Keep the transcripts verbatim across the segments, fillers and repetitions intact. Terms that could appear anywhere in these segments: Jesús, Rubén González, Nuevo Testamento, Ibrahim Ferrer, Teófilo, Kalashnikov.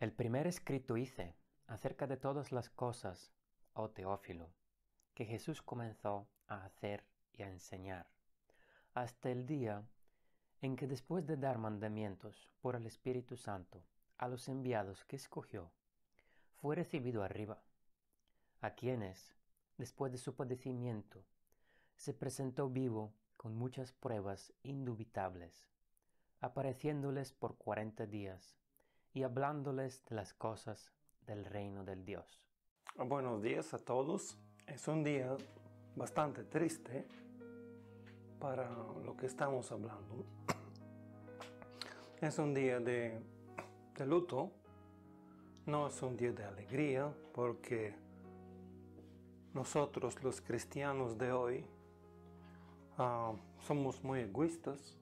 El primer escrito hice acerca de todas las cosas, oh Teófilo, que Jesús comenzó a hacer y a enseñar, hasta el día en que después de dar mandamientos por el Espíritu Santo a los enviados que escogió, fue recibido arriba, a quienes, después de su padecimiento, se presentó vivo con muchas pruebas indubitables, apareciéndoles por cuarenta días y hablándoles de las cosas del reino del Dios. Buenos días a todos. Es un día bastante triste para lo que estamos hablando. Es un día de, de luto, no es un día de alegría, porque nosotros los cristianos de hoy uh, somos muy egoístas,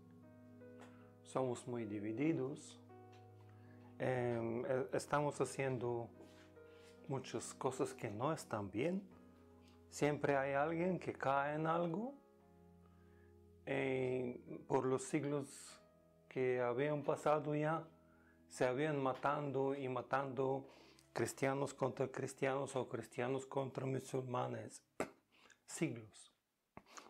somos muy divididos, eh, estamos haciendo muchas cosas que no están bien. Siempre hay alguien que cae en algo. Eh, por los siglos que habían pasado ya, se habían matando y matando cristianos contra cristianos o cristianos contra musulmanes. Siglos.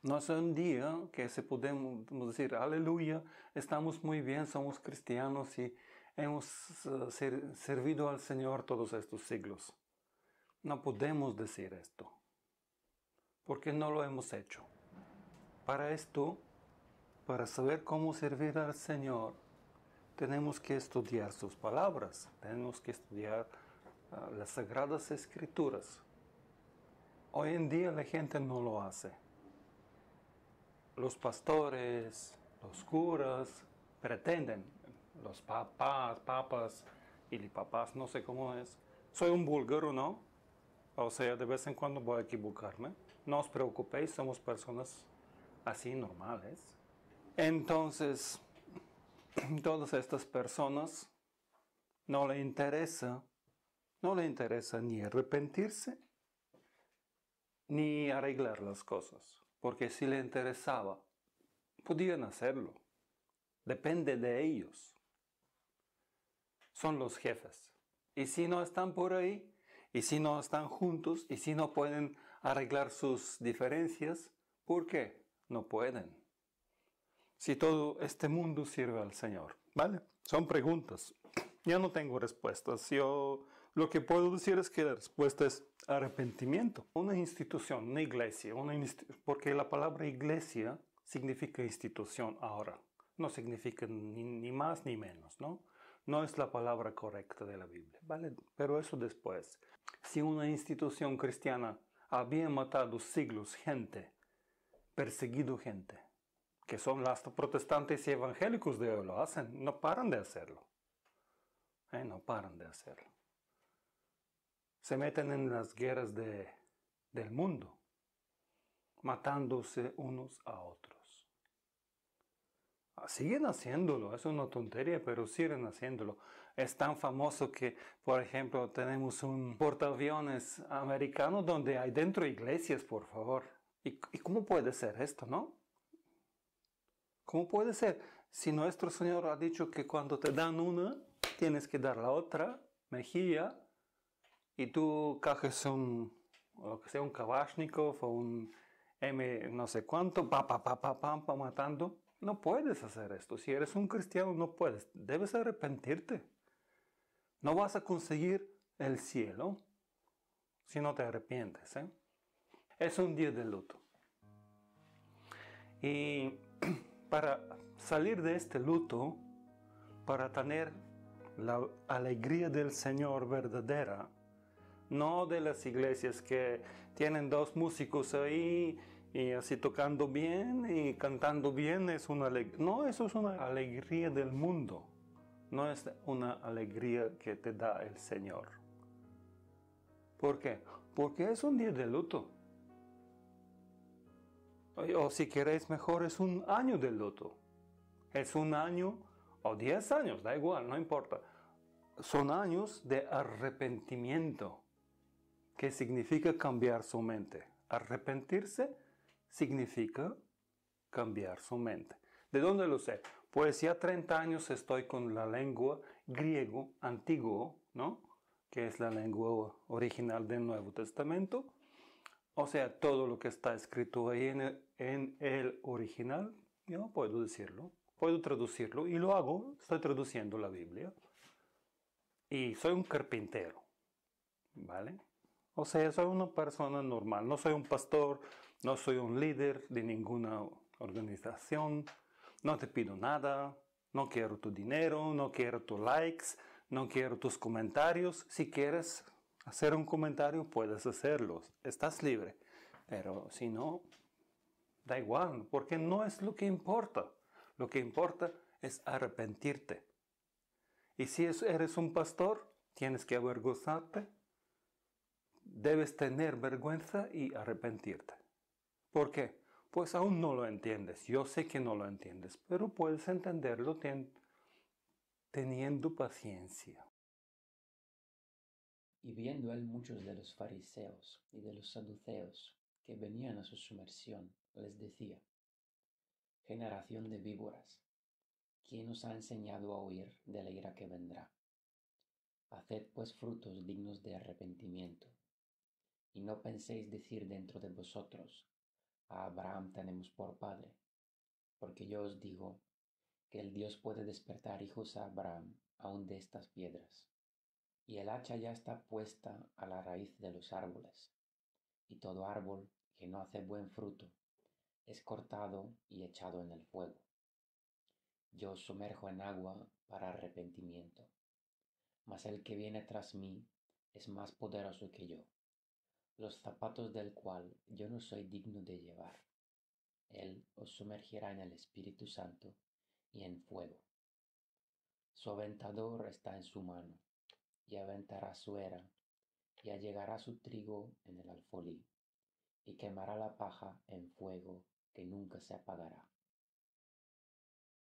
No es un día que se podemos decir, aleluya, estamos muy bien, somos cristianos y hemos uh, ser, servido al Señor todos estos siglos. No podemos decir esto, porque no lo hemos hecho. Para esto, para saber cómo servir al Señor, tenemos que estudiar sus palabras, tenemos que estudiar uh, las Sagradas Escrituras. Hoy en día la gente no lo hace. Los pastores, los curas, pretenden, los papás, papas, y papás, no sé cómo es. Soy un búlgaro, ¿no? O sea, de vez en cuando voy a equivocarme. No os preocupéis, somos personas así normales. Entonces, todas estas personas no le interesa, no le interesa ni arrepentirse, ni arreglar las cosas. Porque si le interesaba, podían hacerlo. Depende de ellos. Son los jefes. Y si no están por ahí, y si no están juntos, y si no pueden arreglar sus diferencias, ¿por qué? No pueden. Si todo este mundo sirve al Señor, ¿vale? Son preguntas. Yo no tengo respuestas. Yo lo que puedo decir es que la respuesta es arrepentimiento. Una institución, una iglesia, una institu- porque la palabra iglesia significa institución ahora. No significa ni, ni más ni menos, ¿no? No es la palabra correcta de la Biblia, ¿vale? Pero eso después. Si una institución cristiana había matado siglos gente, perseguido gente, que son las protestantes y evangélicos de hoy lo hacen, no paran de hacerlo. Eh, no paran de hacerlo. Se meten en las guerras de, del mundo, matándose unos a otros. Siguen haciéndolo, es una tontería, pero siguen haciéndolo. Es tan famoso que, por ejemplo, tenemos un portaaviones americano donde hay dentro iglesias, por favor. ¿Y, y cómo puede ser esto, no? ¿Cómo puede ser? Si nuestro Señor ha dicho que cuando te dan una, tienes que dar la otra mejilla, y tú cajes un, lo que sea, un Kalashnikov o un M no sé cuánto, pa, pa, pa, pa, pa, pa, matando. No puedes hacer esto. Si eres un cristiano, no puedes. Debes arrepentirte. No vas a conseguir el cielo si no te arrepientes, ¿eh? Es un día de luto. Y para salir de este luto, para tener la alegría del Señor verdadera, no de las iglesias que tienen dos músicos ahí, y así tocando bien y cantando bien es una alegría. No, eso es una alegría del mundo. No es una alegría que te da el Señor. ¿Por qué? Porque es un día de luto. O, o si queréis mejor, es un año de luto. Es un año o diez años, da igual, no importa. Son años de arrepentimiento, que significa cambiar su mente. Arrepentirse significa cambiar su mente. ¿De dónde lo sé? Pues ya treinta años estoy con la lengua griego antiguo, ¿no? Que es la lengua original del Nuevo Testamento. O sea, todo lo que está escrito ahí en el, en el original, yo puedo decirlo, puedo traducirlo, y lo hago, estoy traduciendo la Biblia. Y soy un carpintero, ¿vale? O sea, soy una persona normal, no soy un pastor, no soy un líder de ninguna organización, no te pido nada, no quiero tu dinero, no quiero tus likes, no quiero tus comentarios. Si quieres hacer un comentario, puedes hacerlo, estás libre. Pero si no, da igual, porque no es lo que importa. Lo que importa es arrepentirte. Y si eres un pastor, tienes que avergonzarte, debes tener vergüenza y arrepentirte. ¿Por qué? Pues aún no lo entiendes, yo sé que no lo entiendes, pero puedes entenderlo ten- teniendo paciencia. Y viendo él muchos de los fariseos y de los saduceos que venían a su sumersión, les decía: generación de víboras, ¿quién os ha enseñado a huir de la ira que vendrá? Haced pues frutos dignos de arrepentimiento, y no penséis decir dentro de vosotros: a Abraham tenemos por padre, porque yo os digo que el Dios puede despertar hijos a Abraham aun de estas piedras. Y el hacha ya está puesta a la raíz de los árboles, y todo árbol que no hace buen fruto es cortado y echado en el fuego. Yo os sumerjo en agua para arrepentimiento, mas el que viene tras mí es más poderoso que yo, los zapatos del cual yo no soy digno de llevar. Él os sumergirá en el Espíritu Santo y en fuego. Su aventador está en su mano, y aventará su era, y allegará su trigo en el alfolí, y quemará la paja en fuego que nunca se apagará.